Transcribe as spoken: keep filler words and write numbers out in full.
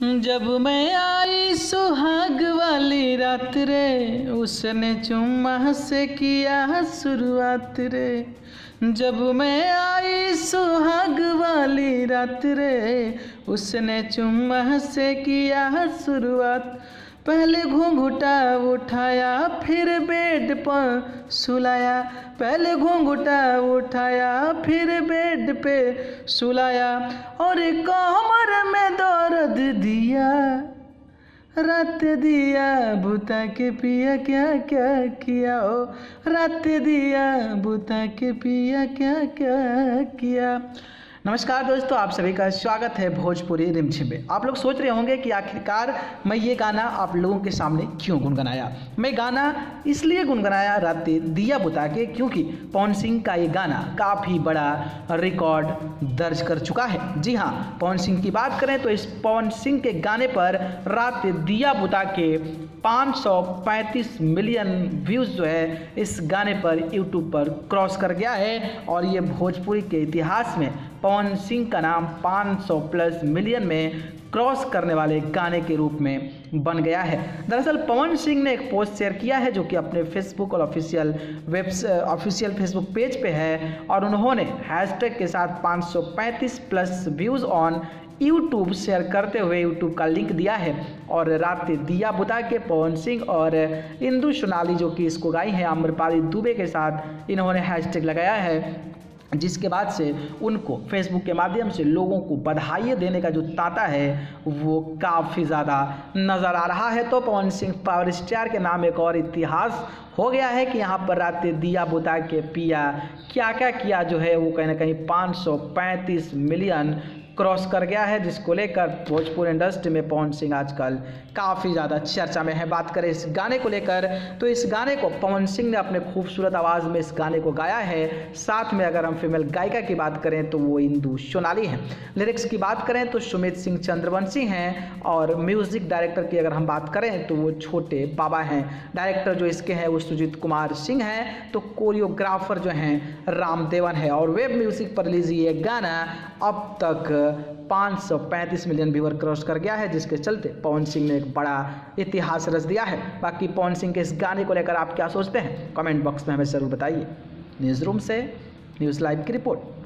जब मैं आई सुहाग वाली रात रे, उसने चुम्मा से किया शुरुआत रे। जब मैं आई सुहाग वाली रात रे, उसने चुम्मा से किया शुरुआत। पहले घूंघटा उठाया फिर बेड पर सुलाया, पहले घूंघटा उठाया फिर बेड पे सुलाया। और कमर में दर्द दिया, राते दिया बुता के पिया क्या क्या किया। ओ राते दिया बुता के पिया क्या क्या किया। नमस्कार दोस्तों, आप सभी का स्वागत है भोजपुरी रिमझिम में। आप लोग सोच रहे होंगे कि आखिरकार मैं ये गाना आप लोगों के सामने क्यों गुनगुनाया। मैं गाना इसलिए गुनगुनाया राते दिया बुता के, क्योंकि पवन सिंह का ये गाना काफ़ी बड़ा रिकॉर्ड दर्ज कर चुका है। जी हाँ, पवन सिंह की बात करें तो इस पवन सिंह के गाने पर राते दिया बुता के पाँच सौ पैंतीस मिलियन व्यूज़ जो है इस गाने पर यूट्यूब पर क्रॉस कर गया है। और ये भोजपुरी के इतिहास में पवन सिंह का नाम पाँच सौ प्लस मिलियन में क्रॉस करने वाले गाने के रूप में बन गया है। दरअसल पवन सिंह ने एक पोस्ट शेयर किया है जो कि अपने फेसबुक और official web official Facebook page पे है, और उन्होंने हैशटैग के साथ पाँच सौ पैंतीस plus views on YouTube share करते हुए यूट्यूब का लिंक दिया है। और राते दिया बुता के पवन सिंह और इंदू सोनाली जो कि इसको गाई है अमरपाली दुबे के साथ, इन्होंने हैशटैग लगाया है, जिसके बाद से उनको फेसबुक के माध्यम से लोगों को बधाई देने का जो तांता है वो काफ़ी ज़्यादा नज़र आ रहा है। तो पवन सिंह पावर स्टार के नाम एक और इतिहास हो गया है कि यहाँ पर राते दिया बुता के पिया क्या क्या किया जो है वो कहीं ना कहीं पाँच सौ पैंतीस मिलियन क्रॉस कर गया है, जिसको लेकर भोजपुरी इंडस्ट्री में पवन सिंह आजकल काफ़ी ज़्यादा चर्चा में है। बात करें इस गाने को लेकर तो इस गाने को पवन सिंह ने अपने खूबसूरत आवाज़ में इस गाने को गाया है। साथ में अगर हम फीमेल गायिका की बात करें तो वो इंदू सोनाली हैं। लिरिक्स की बात करें तो सुमित सिंह चंद्रवंशी हैं, और म्यूज़िक डायरेक्टर की अगर हम बात करें तो वो छोटे बाबा हैं। डायरेक्टर जो इसके हैं वो सुजीत कुमार सिंह हैं, तो कोरियोग्राफर जो हैं रामदेवन है। और वेब म्यूज़िक पर लीजिए गाना अब तक पाँच सौ पैंतीस मिलियन व्यूअर क्रॉस कर गया है, जिसके चलते पवन सिंह ने एक बड़ा इतिहास रच दिया है। बाकी पवन सिंह के इस गाने को लेकर आप क्या सोचते हैं, कमेंट बॉक्स में हमें ज़रूर बताइए। न्यूज़ रूम से न्यूज़ लाइव की रिपोर्ट।